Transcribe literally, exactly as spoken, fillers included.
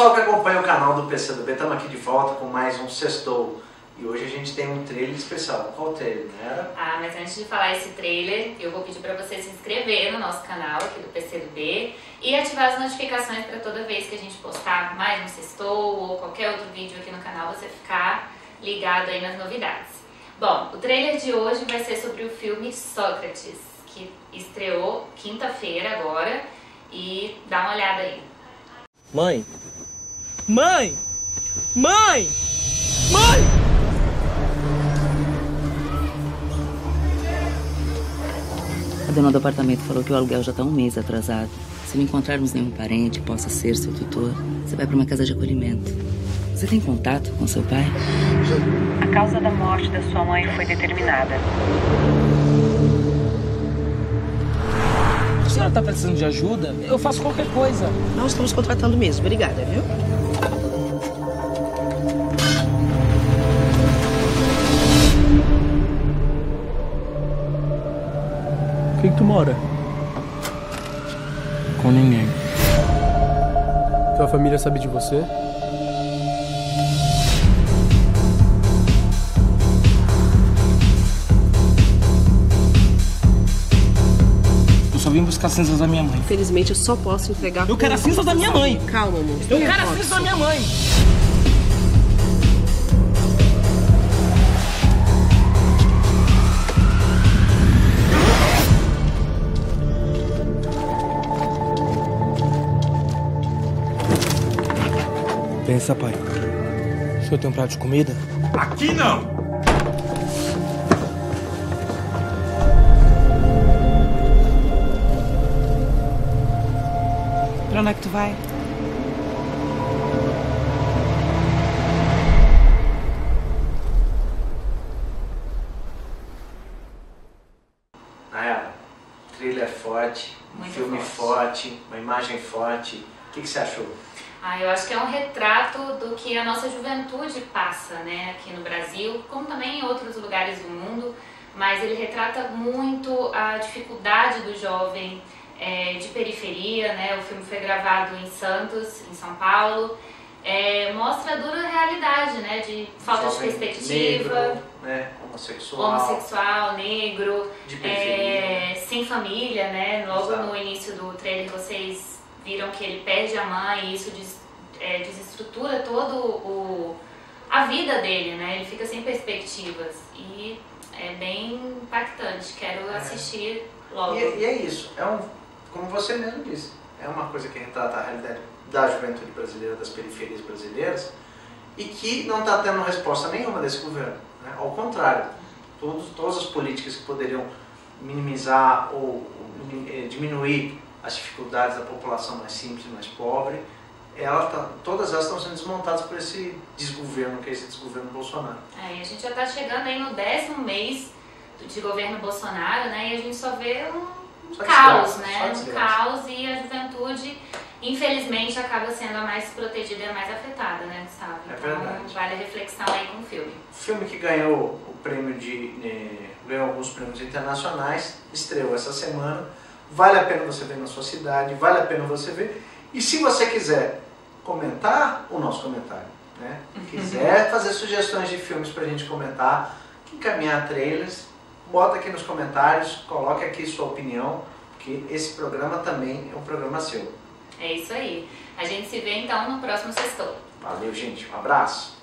pessoal que acompanha o canal do PCdoB, estamos aqui de volta com mais um Sextou. E hoje a gente tem um trailer especial. Qual trailer, não era? Ah, mas antes de falar esse trailer, eu vou pedir para você se inscrever no nosso canal aqui do PCdoB e ativar as notificações para toda vez que a gente postar mais um Sextou ou qualquer outro vídeo aqui no canal, você ficar ligado aí nas novidades. Bom, o trailer de hoje vai ser sobre o filme Sócrates, que estreou quinta-feira agora, e dá uma olhada aí. Mãe! Mãe! Mãe! Mãe! A dona do apartamento falou que o aluguel já está um mês atrasado. Se não encontrarmos nenhum parente que possa ser seu tutor, você vai para uma casa de acolhimento. Você tem contato com seu pai? A causa da morte da sua mãe foi determinada. A senhora está precisando de ajuda? Eu faço qualquer coisa. Nós estamos contratando mesmo. Obrigada, viu? Com quem tu mora? Com ninguém. Tua família sabe de você? Eu vim buscar as cinzas da minha mãe. Infelizmente, eu só posso entregar... Eu quero as cinzas da minha mãe! Calma, amor. Eu quero as cinzas da minha mãe! Pensa, pai. O senhor tem um prato de comida? Aqui não! Pra onde é que tu vai? Nayara, o trailer é forte, um filme forte. forte, uma imagem forte. O que, que você achou? Ah, eu acho que é um retrato do que a nossa juventude passa, né? Aqui no Brasil, como também em outros lugares do mundo. Mas ele retrata muito a dificuldade do jovem, É, de periferia, né? O filme foi gravado em Santos, em São Paulo. É, mostra a dura realidade, né? De falta de perspectiva, negro, né? homossexual, homossexual, negro, de é, sem família, né? Logo Exato. No início do trailer vocês viram que ele perde a mãe e isso des, é, desestrutura todo o a vida dele, né? Ele fica sem perspectivas e é bem impactante. Quero é. assistir logo. E, e é isso. É um Como você mesmo disse, é uma coisa que retrata a realidade da juventude brasileira, das periferias brasileiras, e que não está tendo resposta nenhuma desse governo. Né? Ao contrário, todos, todas as políticas que poderiam minimizar ou, ou diminuir as dificuldades da população mais simples, mais pobre, ela tá, todas elas estão sendo desmontadas por esse desgoverno, que é esse desgoverno Bolsonaro. É, a gente já está chegando aí no décimo mês de governo Bolsonaro, né? E a gente só vê um... Um caos, né? Um caos, e a juventude, infelizmente, acaba sendo a mais protegida e a mais afetada, né, Gustavo? É verdade. Então, vale a reflexão aí com o filme. O filme que ganhou o prêmio de... Eh, ganhou alguns prêmios internacionais, estreou essa semana, vale a pena você ver na sua cidade, vale a pena você ver. E se você quiser comentar, o nosso comentário, né? Quiser fazer sugestões de filmes pra gente comentar, encaminhar trailers, bota aqui nos comentários, coloque aqui sua opinião, porque esse programa também é um programa seu. É isso aí. A gente se vê então no próximo Sextou. Valeu, gente. Um abraço.